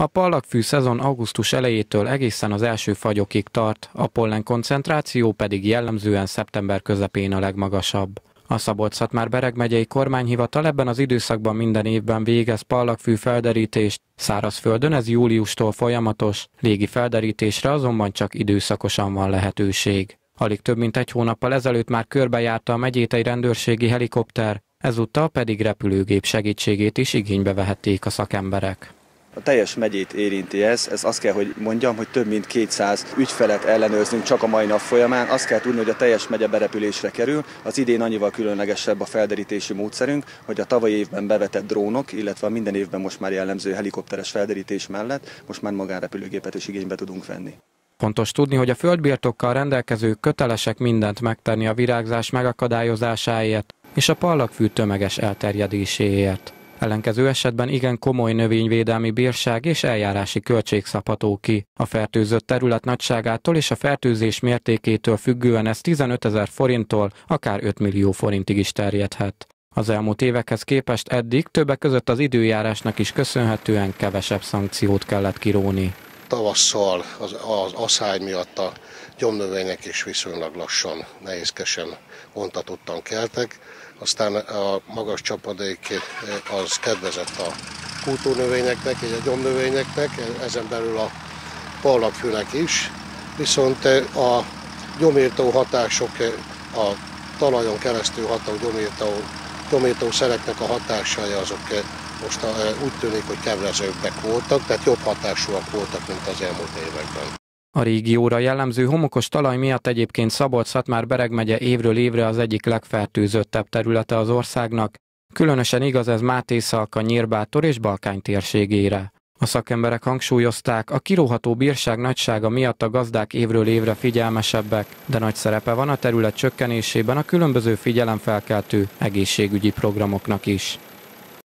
A parlagfű szezon augusztus elejétől egészen az első fagyokig tart, a pollen koncentráció pedig jellemzően szeptember közepén a legmagasabb. A Szabolcs-Szatmár-Bereg megyei kormányhivatal ebben az időszakban minden évben végez parlagfű felderítést, szárazföldön ez júliustól folyamatos, légi felderítésre azonban csak időszakosan van lehetőség. Alig több mint egy hónappal ezelőtt már körbejárta a megyét egy rendőrségi helikopter, ezúttal pedig repülőgép segítségét is igénybe vehették a szakemberek. A teljes megyét érinti ez, azt kell, hogy mondjam, hogy több mint 200 ügyfelet ellenőrzünk csak a mai nap folyamán. Azt kell tudni, hogy a teljes megye berepülésre kerül. Az idén annyival különlegesebb a felderítési módszerünk, hogy a tavalyi évben bevetett drónok, illetve a minden évben most már jellemző helikopteres felderítés mellett most már magánrepülőgépet is igénybe tudunk venni. Fontos tudni, hogy a földbirtokkal rendelkezők kötelesek mindent megtenni a virágzás megakadályozásáért és a parlagfű tömeges elterjedéséért. Ellenkező esetben igen komoly növényvédelmi bírság és eljárási költség szabható ki. A fertőzött terület nagyságától és a fertőzés mértékétől függően ez 15 000 forinttól akár 5 millió forintig is terjedhet. Az elmúlt évekhez képest eddig többek között az időjárásnak is köszönhetően kevesebb szankciót kellett kiróni. Tavasszal az aszály miatt a gyomnövények is viszonylag lassan, nehézkesen, vontatottan keltek. Aztán a magas csapadék az kedvezett a kultúrnövényeknek és a gyomnövényeknek, ezen belül a parlagfűnek is. Viszont a gyomírtó hatások, a talajon keresztül ható gyomírtószereknek a hatásai azok most úgy tűnik, hogy kedvezőbbek voltak, tehát jobb hatásúak voltak, mint az elmúlt években. A régióra jellemző homokos talaj miatt egyébként Szabolcs-Szatmár-Bereg megye évről évre az egyik legfertőzöttebb területe az országnak, különösen igaz ez Mátészalka, Nyírbátor és Balkány térségére. A szakemberek hangsúlyozták, a kiróható bírság nagysága miatt a gazdák évről évre figyelmesebbek, de nagy szerepe van a terület csökkenésében a különböző figyelemfelkeltő egészségügyi programoknak is.